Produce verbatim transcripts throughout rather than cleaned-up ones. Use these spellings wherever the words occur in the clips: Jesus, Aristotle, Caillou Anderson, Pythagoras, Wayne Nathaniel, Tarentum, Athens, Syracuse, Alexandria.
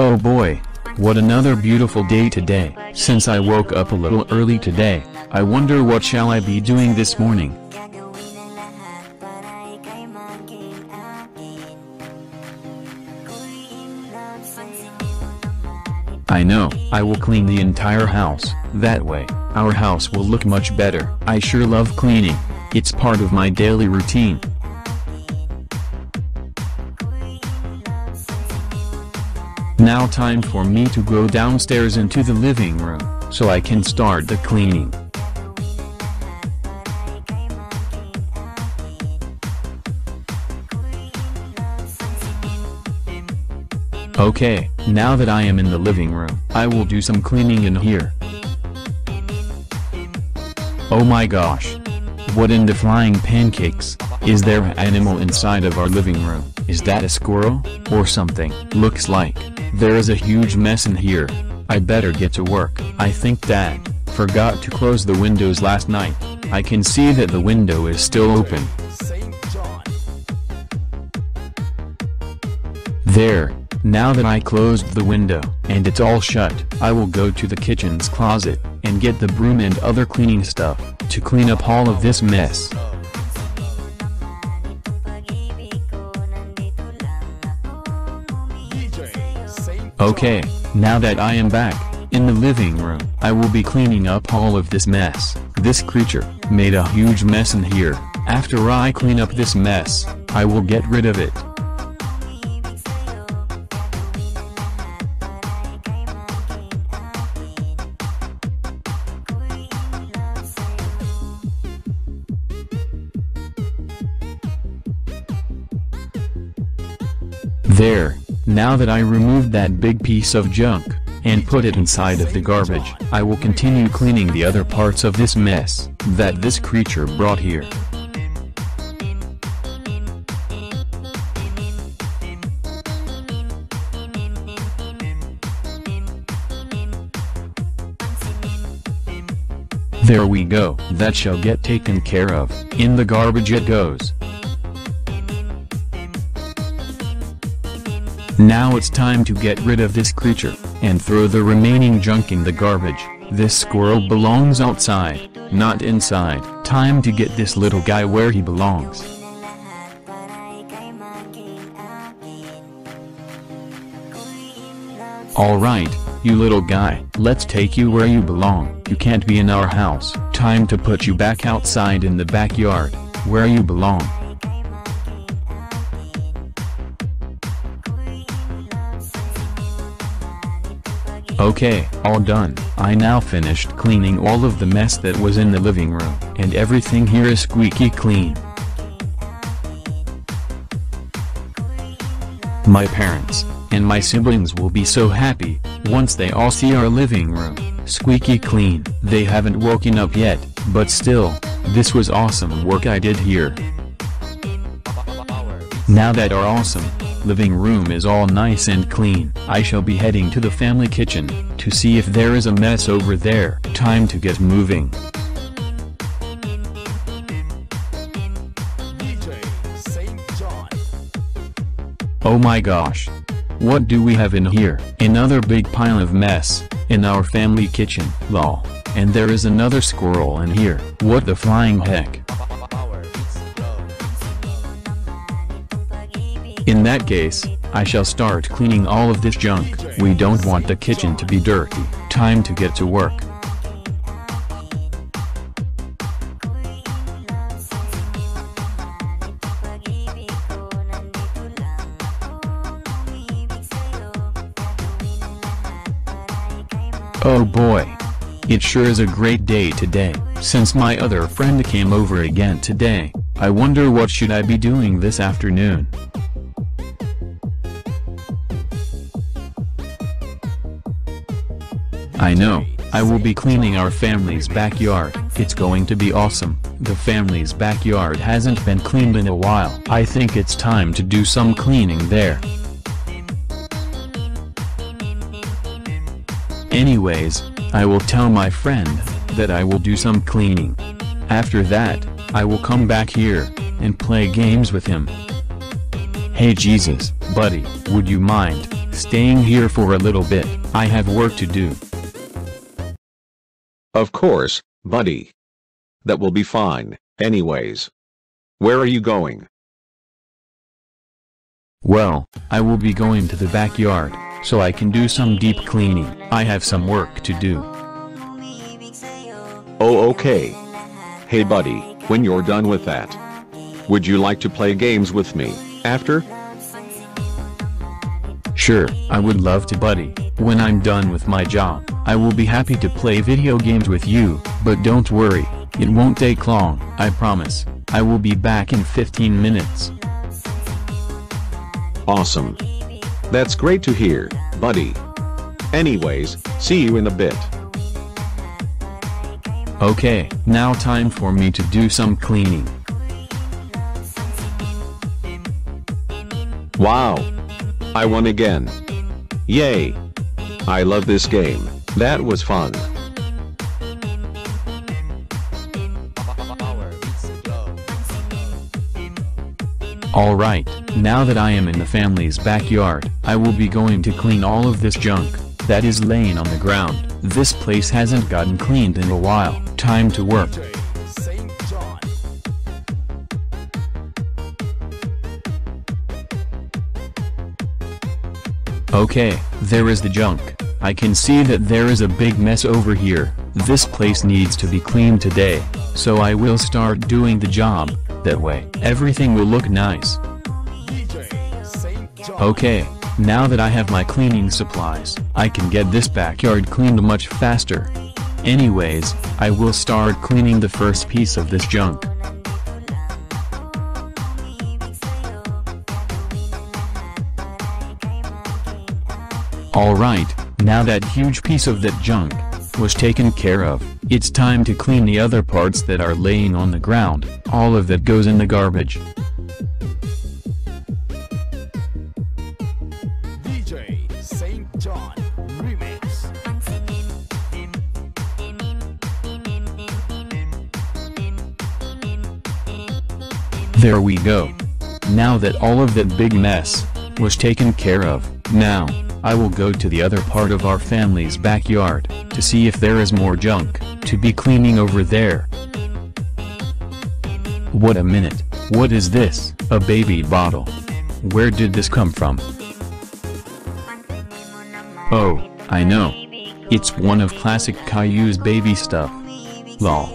Oh boy, what another beautiful day today. Since I woke up a little early today, I wonder what shall I be doing this morning. I know, I will clean the entire house. That way, our house will look much better. I sure love cleaning. It's part of my daily routine. Now time for me to go downstairs into the living room, so I can start the cleaning. Okay, now that I am in the living room, I will do some cleaning in here. Oh my gosh! What in the flying pancakes? Is there an animal inside of our living room? Is that a squirrel, or something? Looks like there is a huge mess in here. I better get to work. I think Dad forgot to close the windows last night. I can see that the window is still open. There. Now that I closed the window, and it's all shut, I will go to the kitchen's closet, and get the broom and other cleaning stuff, to clean up all of this mess. Okay, now that I am back, in the living room, I will be cleaning up all of this mess. This creature made a huge mess in here. After I clean up this mess, I will get rid of it. There, now that I removed that big piece of junk, and put it inside of the garbage, I will continue cleaning the other parts of this mess, that this creature brought here. There we go, that shall get taken care of, in the garbage it goes. Now it's time to get rid of this creature, and throw the remaining junk in the garbage. This squirrel belongs outside, not inside. Time to get this little guy where he belongs. Alright, you little guy, let's take you where you belong. You can't be in our house. Time to put you back outside in the backyard, where you belong. Okay, all done. I now finished cleaning all of the mess that was in the living room, and everything here is squeaky clean. My parents and my siblings will be so happy once they all see our living room squeaky clean. They haven't woken up yet, but still, this was awesome work I did here. Now that our awesome living room is all nice and clean, I shall be heading to the family kitchen, to see if there is a mess over there. Time to get moving. Oh my gosh! What do we have in here? Another big pile of mess, in our family kitchen. Lol. And there is another squirrel in here. What the flying heck? In that case, I shall start cleaning all of this junk. We don't want the kitchen to be dirty. Time to get to work. Oh boy! It sure is a great day today. Since my other friend came over again today, I wonder what should I be doing this afternoon. I know, I will be cleaning our family's backyard. It's going to be awesome. The family's backyard hasn't been cleaned in a while. I think it's time to do some cleaning there. Anyways, I will tell my friend that I will do some cleaning. After that, I will come back here and play games with him. Hey Jesus, buddy, would you mind staying here for a little bit. I have work to do. Of course, buddy. That will be fine, anyways. Where are you going? Well, I will be going to the backyard, so I can do some deep cleaning. I have some work to do. Oh, okay. Hey buddy, when you're done with that, would you like to play games with me, after? Sure, I would love to buddy. When I'm done with my job, I will be happy to play video games with you, but don't worry, it won't take long. I promise, I will be back in fifteen minutes. Awesome. That's great to hear, buddy. Anyways, see you in a bit. Okay, now time for me to do some cleaning. Wow! I won again. Yay! I love this game, that was fun. Alright, now that I am in the family's backyard, I will be going to clean all of this junk that is laying on the ground. This place hasn't gotten cleaned in a while. Time to work. Okay, there is the junk. I can see that there is a big mess over here. This place needs to be cleaned today, so I will start doing the job. That way, everything will look nice. Okay, now that I have my cleaning supplies, I can get this backyard cleaned much faster. Anyways, I will start cleaning the first piece of this junk. Alright, now that huge piece of that junk was taken care of, it's time to clean the other parts that are laying on the ground. All of that goes in the garbage. D J Saint John Remix. There we go. Now that all of that big mess was taken care of, now I will go to the other part of our family's backyard to see if there is more junk to be cleaning over there. What a minute, what is this? A baby bottle. Where did this come from? Oh, I know. It's one of classic Caillou's baby stuff. Lol.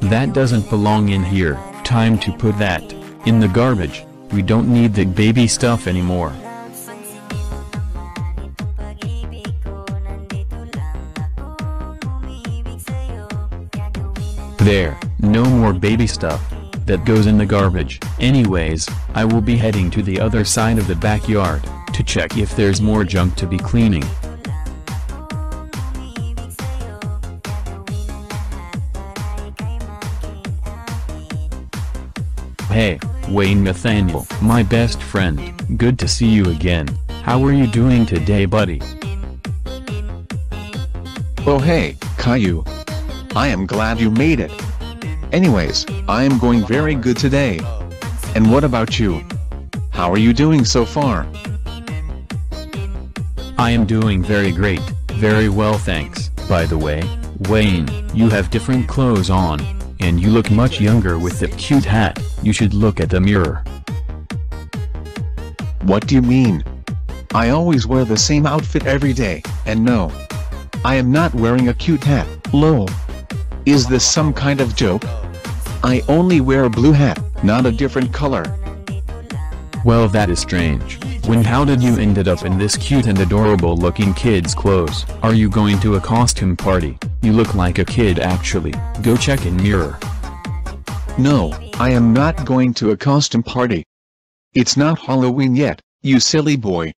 That doesn't belong in here. Time to put that in the garbage. We don't need the baby stuff anymore. There, no more baby stuff. That goes in the garbage. Anyways, I will be heading to the other side of the backyard to check if there's more junk to be cleaning. Hey, Wayne Nathaniel, my best friend, good to see you again. How are you doing today, buddy? Oh hey, Caillou. I am glad you made it. Anyways, I am going very good today. And what about you? How are you doing so far? I am doing very great, very well thanks. By the way, Wayne, you have different clothes on, and you look much younger with that cute hat. You should look at the mirror. What do you mean? I always wear the same outfit every day, and no, I am not wearing a cute hat, lol. Is this some kind of joke? I only wear a blue hat, not a different color. Well, that is strange. When how did you ended up in this cute and adorable looking kid's clothes? Are you going to a costume party? You look like a kid actually. Go check in mirror. No, I am not going to a costume party. It's not Halloween yet, you silly boy.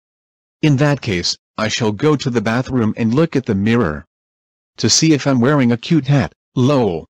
In that case, I shall go to the bathroom and look at the mirror to see if I'm wearing a cute hat. Lol.